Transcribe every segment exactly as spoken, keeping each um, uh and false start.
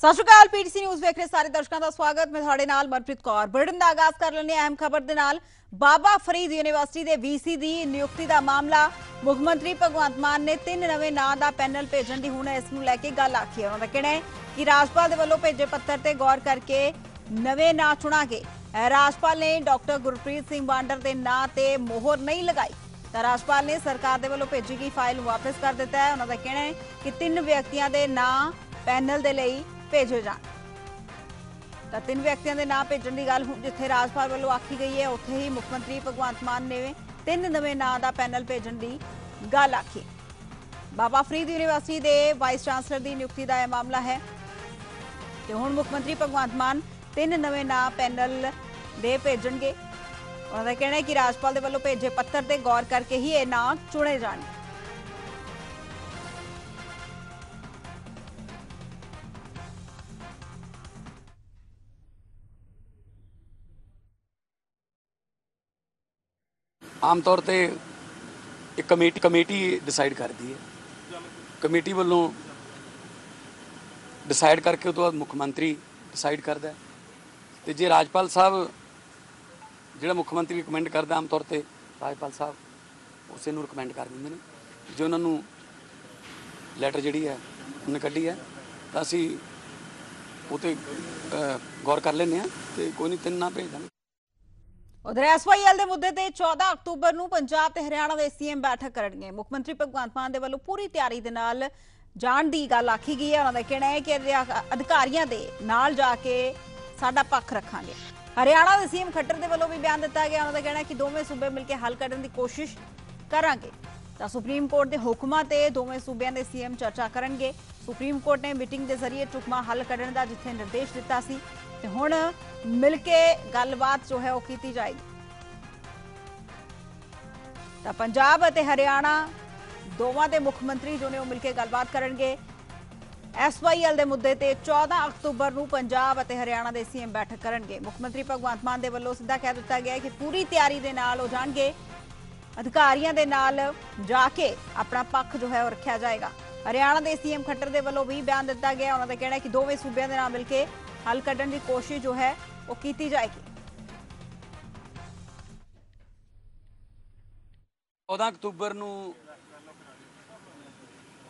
ਸਤਿ ਸ਼੍ਰੀ ਅਕਾਲ PTC news ਵੇਖ ਰਹੇ ਸਾਰੇ ਦਰਸ਼ਕਾਂ ਦਾ ਸਵਾਗਤ ਮੈਂ ਤੁਹਾਡੇ ਨਾਲ ਮਨਪ੍ਰੀਤ ਕੌਰ ਬੁਲੇਟਿਨ ਦਾ ਆਗਾਜ਼ ਕਰ ਲੈਂਦੇ ਹਾਂ ਅਹਿਮ ਖਬਰ ਦੇ ਨਾਲ। ਬਾਬਾ ਫਰੀਦ ਯੂਨੀਵਰਸਿਟੀ ਦੇ ਵੀਸੀ ਦੀ ਨਿਯੁਕਤੀ ਦਾ ਮਾਮਲਾ ਮੁੱਖ ਮੰਤਰੀ ਭਗਵੰਤ ਮਾਨ ਨੇ ਤਿੰਨ ਨਵੇਂ ਨਾਂ ਦਾ ਪੈਨਲ ਭੇਜਣ ਦੀ ਹੁਣ ਇਸ ਨੂੰ ਲੈ ਕੇ ਗੱਲ ਆਖੀ ਹੈ। ਉਹਨਾਂ ਦਾ ਕਹਿਣਾ ਹੈ ਕਿ ਰਾਜਪਾਲ ਦੇ ਵੱਲੋਂ ਭੇਜੇ ਪੱਤਰ ਤੇ ਗੌਰ ਕਰਕੇ ਨਵੇਂ ਨਾਂ ਚੁਣਾਂਗੇ। ਰਾਜਪਾਲ ਨੇ ਡਾਕਟਰ ਗੁਰਪ੍ਰੀਤ ਸਿੰਘ ਵਾਂਡਰ ਦੇ ਨਾਂ ਤੇ ਮੋਹਰ ਨਹੀਂ ਲਗਾਈ ਤਾਂ ਰਾਜਪਾਲ ਨੇ ਸਰਕਾਰ ਦੇ ਵੱਲੋਂ ਭੇਜੀ ਗਈ ਫਾਈਲ ਵਾਪਸ ਕਰ ਦਿੱਤਾ ਹੈ। ਉਹਨਾਂ ਦਾ ਕਹਿਣਾ ਹੈ ਕਿ ਤਿੰਨ ਵਿਅਕਤੀਆਂ ਦੇ ਨਾਂ ਪੈਨਲ ਦੇ ਲਈ ਭੇਜੇ ਜਾਣ ਤਾਂ ਤਿੰਨ ਵਿਅਕਤੀਆਂ ਦੇ ਨਾਂ ਭੇਜਣ ਦੀ ਗੱਲ ਜਿੱਥੇ ਰਾਜਪਾਲ ਵੱਲੋਂ ਆਖੀ ਗਈ ਹੈ ਉੱਥੇ ਹੀ ਮੁੱਖ ਮੰਤਰੀ ਭਗਵੰਤ ਮਾਨ ਨੇ ਤਿੰਨ ਨਵੇਂ ਨਾਂ ਦਾ ਪੈਨਲ ਭੇਜਣ ਦੀ ਗੱਲ ਆਖੀ। ਬਾਬਾ ਫਰੀਦ ਯੂਨੀਵਰਸਿਟੀ ਦੇ ਵਾਈਸ ਚਾਂਸਲਰ ਦੀ ਨਿਯੁਕਤੀ ਦਾ ਇਹ ਮਾਮਲਾ ਹੈ ਤੇ ਹੁਣ ਮੁੱਖ ਮੰਤਰੀ ਭਗਵੰਤ ਮਾਨ ਤਿੰਨ ਨਵੇਂ ਨਾਂ ਪੈਨਲ ਦੇ ਭੇਜਣਗੇ। ਉਹਨਾਂ ਦਾ ਕਹਿਣਾ ਹੈ ਕਿ ਰਾਜਪਾਲ ਦੇ ਵੱਲੋਂ ਭੇਜੇ ਪੱਤਰ ਤੇ ਗੌਰ ਕਰਕੇ ਹੀ ਇਹ ਨਾਂ ਚੁਣੇ ਜਾਣਗੇ। आम तौर ते एक कमेटी कमेटी डिसाइड करती है, कमेटी वालों डिसाइड करके उस तो बाद मुख्यमंत्री डिसाइड करता है। तो जे राजपाल साहब जो मुख्यमंत्री रिकमेंड करता आम तौर पर राजपाल साहब उसे रिकमेंड कर देंगे ने जो उन्होंने लैटर जी है उन्हें कढ़ी है तो असी उते गौर कर लें तो कोई नहीं तीन ना भेज देंगे। उधर एस वाई एल के मुद्दे से चौदह अक्तूबर को पंजाब ते हरियाणा के सी एम बैठक करेंगे। मुख्य मंत्री भगवंत मान के वालों पूरी तैयारी के नाल जाण दी गल आखी गई है। उन्होंने कहना है कि अधिकारियों के नाल जाके साडा पक्ष रखांगे। हरियाणा के सीएम खट्टर के वालों भी बयान दिता गया। उन्होंने कहना है कि दोवें सूबे मिलकर हल करने की कोशिश करांगे तो सुप्रीम कोर्ट के हुक्मां ते दोवें सूबे के सीएम चर्चा करेंगे। सुप्रीम कोर्ट ने मीटिंग के जरिए चुकमा हल करने का जिथे निर्देश दिता सी ते हुण मिलके गलबात जो है वो की जाएगी। तो पंजाब और हरियाणा दोवां दे मुख्यमंत्री जो ने वो मिलके गलबात करनगे। एस वाई एल के मुद्दे से चौदह अक्तूबर को पंजाब और हरियाणा के सीएम बैठक करनगे। मुख्यमंत्री भगवंत मान के वलों सीधा कह दिता गया है कि पूरी तैयारी के नाल हो जाएंगे, अधिकारियों के नाल जाके अपना पक्ष जो है वो रखा जाएगा। हरियाणा के सीएम खट्टर के वलों भी बयान दिता गया। उन्होंने कहना है कि दोवें सूबे के नाल मिलके हल करने की कोशिश जो है वो की जाएगी। चौदह अक्तूबर को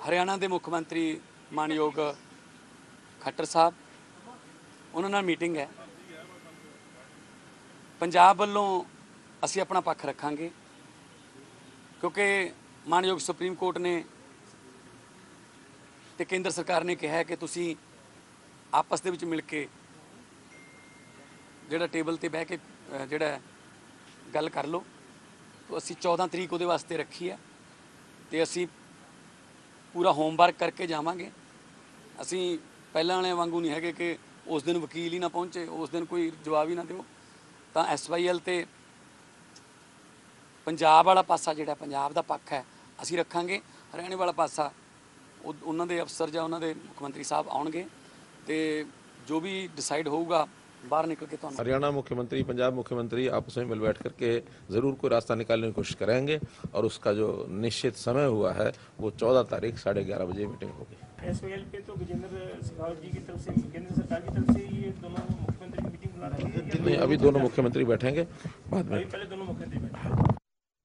हरियाणा के मुख्यमंत्री मानयोग खट्टर साहब उन्होंने मीटिंग है। पंजाब वालों असी अपना पक्ष रखांगे क्योंकि मानयोग सुप्रीम कोर्ट ने ते केंद्र सरकार ने कहा है कि तुसी आपस दे विच मिल के जिहड़ा टेबल ते बह के जिहड़ा गल कर लो तो असी चौदह तरीक उहदे वास्ते रखी है। तो असी पूरा होमवर्क करके जावांगे। असी पहलां वाले वांगू नहीं हैगे कि उस दिन वकील ही ना पहुंचे, उस दिन कोई जवाब ही ना दिओ। तो एस वाई एल ते पंजाब वाला पासा जिहड़ा पंजाब दा पक्ष है असी रखांगे। हरियाणे वाला पासा उन्हां दे अफसर जां उन्हां दे मुख्यमंत्री साहब आउणगे ते जो भी डिसाइड होगा बाहर निकल के। तो हरियाणा मुख्यमंत्री पंजाब मुख्यमंत्री आपस में मिल बैठ करके ज़रूर कोई रास्ता निकालने की कोशिश करेंगे और उसका जो निश्चित समय हुआ है वो चौदह तारीख साढ़े ग्यारह बजे मीटिंग होगी। एस वाई एल पे तो गजेंद्र शेखावत जी की तरफ से केंद्र सरकार की तरफ से ये दोनों मुख्यमंत्री मीटिंग बुला रहे हैं। अभी दोनों मुख्यमंत्री बैठेंगे बाद में, पहले दोनों मुख्यमंत्री बैठेंगे।